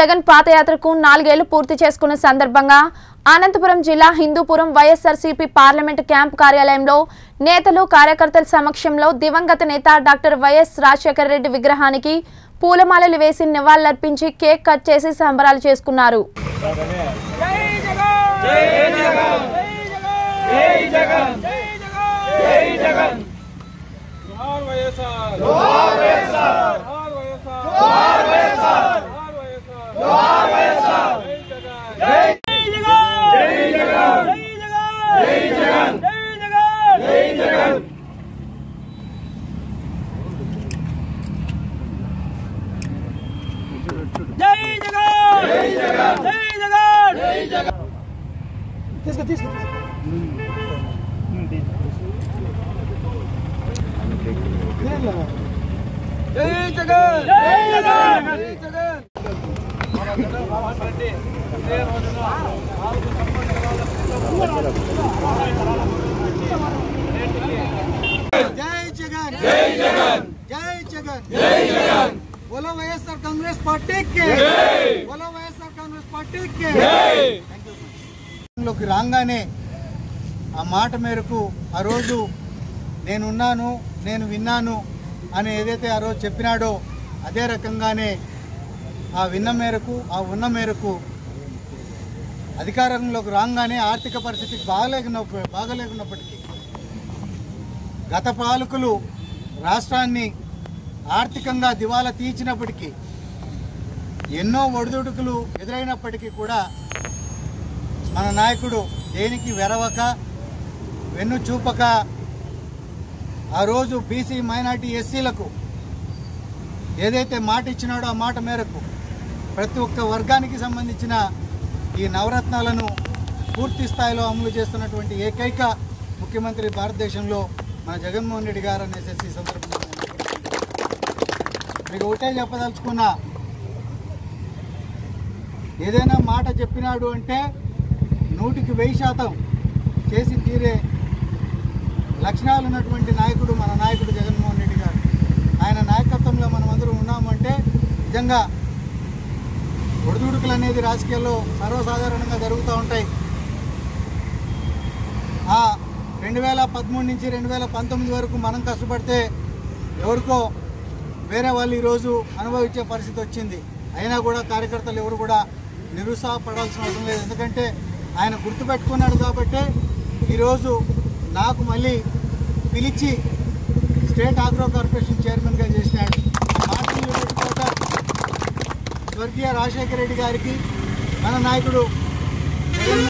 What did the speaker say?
జగన్ పాదయాత్రకు 4 ఏళ్లు పూర్తి చేసుకున్న సందర్భంగా అనంతపురం జిల్లా హిందూపురం వైఎస్ఆర్సీపీ పార్లమెంట్ క్యాంప్ కార్యాలయంలో నేతలు కార్యకర్తల సమక్షంలో దివంగత నేత డాక్టర్ వైఎస్ రాజశేఖర రెడ్డి విగ్రహానికి పూలమాలలు వేసి నివాళులర్పించి కేక్ కట్ చేసి సంబరాలు చేసుకున్నారు. बोलो वाईएसआर कांग्रेस पार्टी के जय, बोलो वाईएसआर कांग्रेस पार्टी के जय। लोग रांगाने ఆ మాట మేరకు ఆ రోజు నేనున్నాను నేను విన్నాను అని ఏదైతే ఆ రోజు చెప్పినాడో అదే రకంగానే ఆ విన్న మేరకు ఆ ఉన్న మేరకు అధికారంలోకి రాగానే ఆర్థిక పరిస్థితి బాగలేకున్నప్పటికీ గత పాలకులు రాష్ట్రాన్ని ఆర్థికంగా దివాలా తీర్చినప్పటికీ ఎన్నో ఒడిదుడుకులు ఎదురైనప్పటికీ కూడా మన నాయకుడు దేనికి వెరవక వెన్ను చూపక ఆ రోజు బీసీ మైనార్టీ ఎస్సీలకు ఏదైతే మాట ఇచ్చినాడో ఆ మాట మేరకు ప్రతి ఒక్క వర్గానికి సంబంధించిన ఈ నవరత్నాలను పూర్తి స్థాయిలో అమలు చేస్తున్నటువంటి ఏకైక ముఖ్యమంత్రి భారతదేశంలో మన జగన్మోహన్ రెడ్డి గారు అనేసి ఈ సందర్భంగా మీకు ఒకటే చెప్పదలుచుకున్నా, ఏదైనా మాట చెప్పినాడు అంటే 100% చేసి తీరే లక్షణాలు ఉన్నటువంటి నాయకుడు మన నాయకుడు జగన్మోహన్ రెడ్డి గారు. ఆయన నాయకత్వంలో మనం అందరూ ఉన్నామంటే నిజంగా ఒడిదుడుకులు అనేది రాజకీయాల్లో సర్వసాధారణంగా జరుగుతూ ఉంటాయి. 2013 నుంచి 2019 వరకు మనం కష్టపడితే ఎవరికో వేరే వాళ్ళు ఈరోజు అనుభవించే పరిస్థితి వచ్చింది. అయినా కూడా కార్యకర్తలు ఎవరు కూడా నిరుత్సాహపడాల్సిన అవసరం లేదు. ఎందుకంటే ఆయన గుర్తుపెట్టుకున్నాడు కాబట్టి ఈరోజు నాకు మళ్ళీ పిలిచి స్టేట్ ఆగ్రో కార్పొరేషన్ చైర్మన్గా చేసినాడు. స్వర్గీయ రాజశేఖర రెడ్డి గారికి మన నాయకుడు